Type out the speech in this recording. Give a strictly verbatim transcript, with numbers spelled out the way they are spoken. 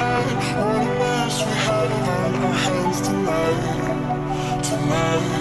What a mess we had around our hands tonight, tonight.